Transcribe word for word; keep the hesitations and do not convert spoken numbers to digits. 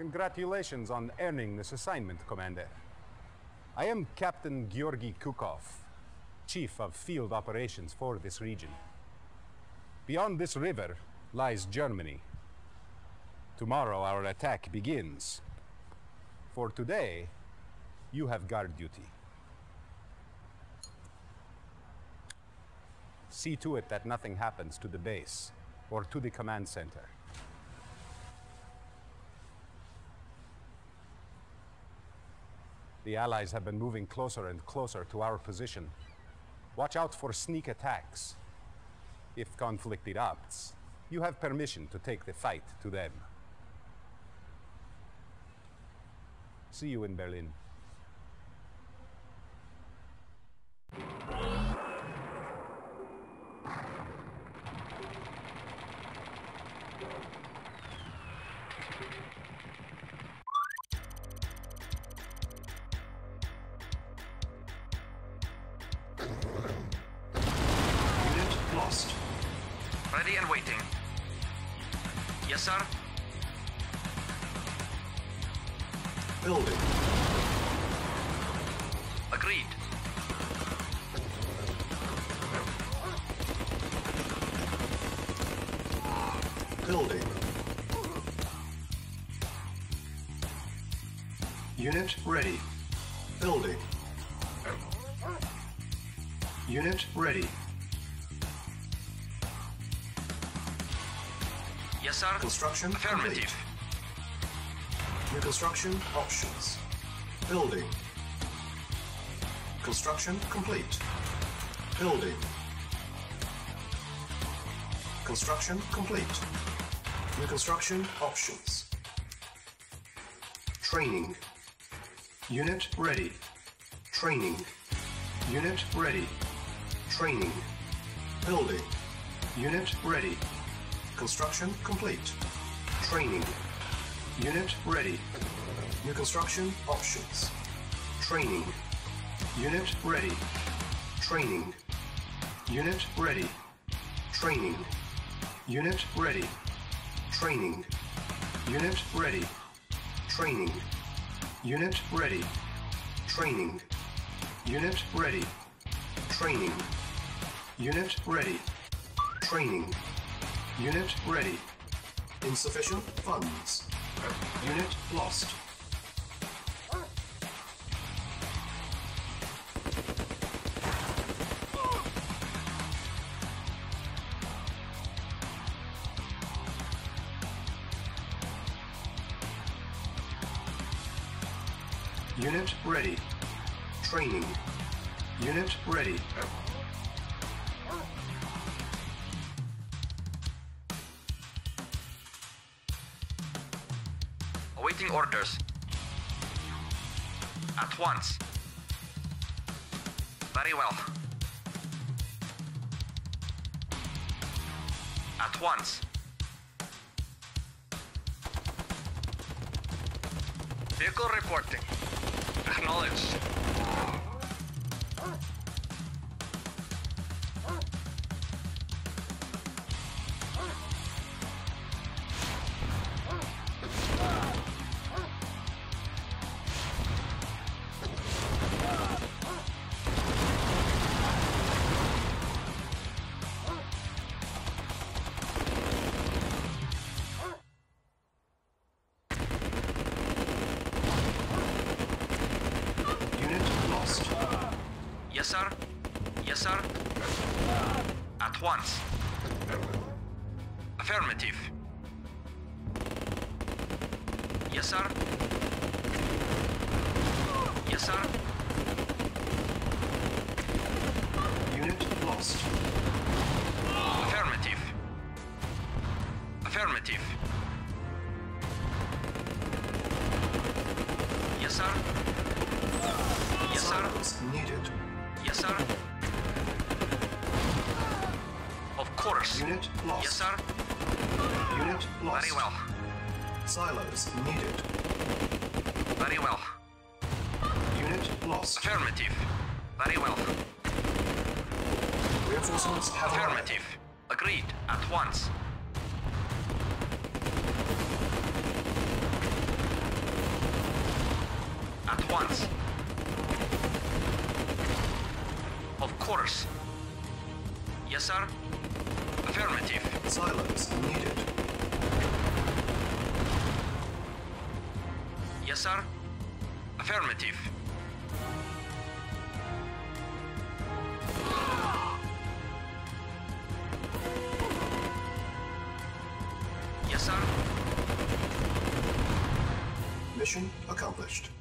Congratulations on earning this assignment, Commander. I am Captain Georgi Kukov, Chief of Field Operations for this region. Beyond this river lies Germany. Tomorrow our attack begins. For today, you have guard duty. See to it that nothing happens to the base or to the command center. The Allies have been moving closer and closer to our position. Watch out for sneak attacks. If conflict erupts, you have permission to take the fight to them. See you in Berlin. Ready and waiting. Yes, sir. Building. Agreed. Building. Unit ready. Building. Unit ready. Yes, sir. Construction affirmative. Complete. Reconstruction options. Building. Construction complete. Building. Construction complete. Reconstruction options. Training. Unit ready. Training. Unit ready. Training. Building. Unit ready. Construction complete. Training. Unit ready. New construction options. Training. Unit ready. Training. Unit ready. Training. Unit ready. Training. Unit ready. Training. Unit ready. Training. Unit ready. Training. Unit ready. Training. Unit ready. Insufficient funds. Unit lost. Unit ready. Training. Unit ready. Awaiting orders. At once. Very well. At once. Vehicle reporting. Acknowledged. Yes, sir. Yes, sir. At once. Affirmative. Yes, sir. Yes, sir. Unit lost. Affirmative. Affirmative. Yes, sir. Yes, sir. Silence needed. Yes, sir. Of course. Unit lost. Yes, sir. Unit lost. Very well. Silos needed. Very well. Unit lost. Affirmative. Very well. Reinforcements have Affirmative. Arrived. Agreed. At once. at once. Of course. Yes, sir. Affirmative. Silence needed. Yes, sir. Affirmative. Yes, sir. Mission accomplished.